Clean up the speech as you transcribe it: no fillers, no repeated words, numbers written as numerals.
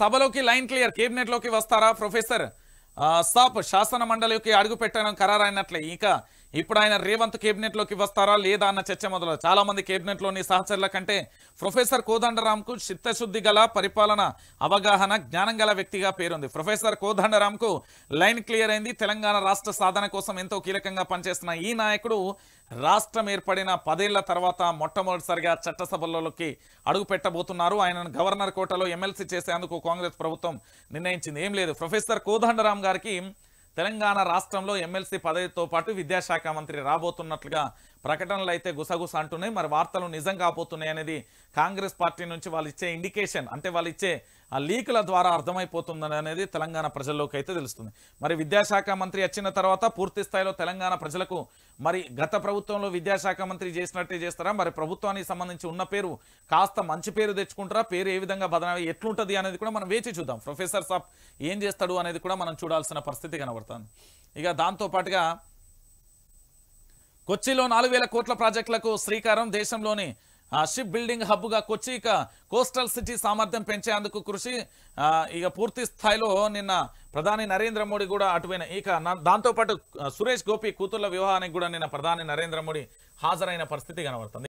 సభలోకి line clear cabinet లోకి వస్తారా ప్రొఫెసర్ సాప్ శాసన మండలికి అడుగు పెట్టడం ఖరారైనట్లే ఇక ఇప్పుడు ఆయన రేవంత్ కేబినెట్ లోకి వస్తారా లేదా అన్న చర్చ మొదలు చాలా మంది కేబినెట్ లోని సహచరుల కంటే ప్రొఫెసర్ కోదండరాంకు చిత్తశుద్ధి గల పరిపాలన అవగాహన జ్ఞానం గల వ్యక్తిగా పేరుంది. ప్రొఫెసర్ కోదండరాంకు లైన్ క్లియర్ అయింది. తెలంగాణ రాష్ట్ర సాధన కోసం ఎంతో కీలకంగా పనిచేస్తున్న ఈ నాయకుడు రాష్ట్రం ఏర్పడిన 10 ఏళ్ల తర్వాత మొట్టమొదటిసారిగా చట్టసభల్లోకి అడుగు పెట్టబోతున్నారు. ఆయనను గవర్నర్ కోటలో ఎమ్మెల్సీ చేసేందుకు కాంగ్రెస్ ప్రభుత్వం నిర్ణయించింది. ఏం లేదు, ప్రొఫెసర్ కోదండరాం గారికి తెలంగాణ రాష్ట్రంలో ఎమ్మెల్సీ పదవితో పాటు విద్యాశాఖ మంత్రి రాబోతున్నట్లుగా ప్రకటనలు అయితే గుసగుస అంటున్నాయి. మరి వార్తలు నిజం కాబోతున్నాయి అనేది కాంగ్రెస్ పార్టీ నుంచి వాళ్ళు ఇచ్చే ఇండికేషన్, అంటే వాళ్ళు ఇచ్చే ఆ లీకుల ద్వారా అర్థమైపోతుందని అనేది తెలంగాణ ప్రజల్లోకి అయితే తెలుస్తుంది. మరి విద్యాశాఖ మంత్రి వచ్చిన తర్వాత పూర్తి స్థాయిలో తెలంగాణ ప్రజలకు మరి గత ప్రభుత్వంలో విద్యాశాఖ మంత్రి చేసినట్టే చేస్తారా? మరి ప్రభుత్వానికి సంబంధించి ఉన్న పేరు కాస్త మంచి పేరు తెచ్చుకుంటారా? పేరు ఏ విధంగా బదనాలి, ఎట్లుంటుంది అనేది కూడా మనం వేచి చూద్దాం. ప్రొఫెసర్ సాబ్ ఏం చేస్తాడు అనేది కూడా మనం చూడాల్సిన పరిస్థితి కనబడుతుంది. ఇక దాంతోపాటుగా కొచ్చిలో 4000 కోట్ల ప్రాజెక్టులకు శ్రీకారం. దేశంలోని షిప్ బిల్డింగ్ హబ్గా కొచ్చి ఇక కోస్టల్ సిటీ సామర్థ్యం పెంచేందుకు కృషి ఇక పూర్తి స్థాయిలో నిన్న ప్రధాని నరేంద్ర మోడీ కూడా అటువైన ఇక దాంతోపాటు సురేష్ గోపి కూతుర్ల వివాహానికి కూడా నిన్న ప్రధాని నరేంద్ర మోడీ హాజరైన పరిస్థితి కనబడుతుంది.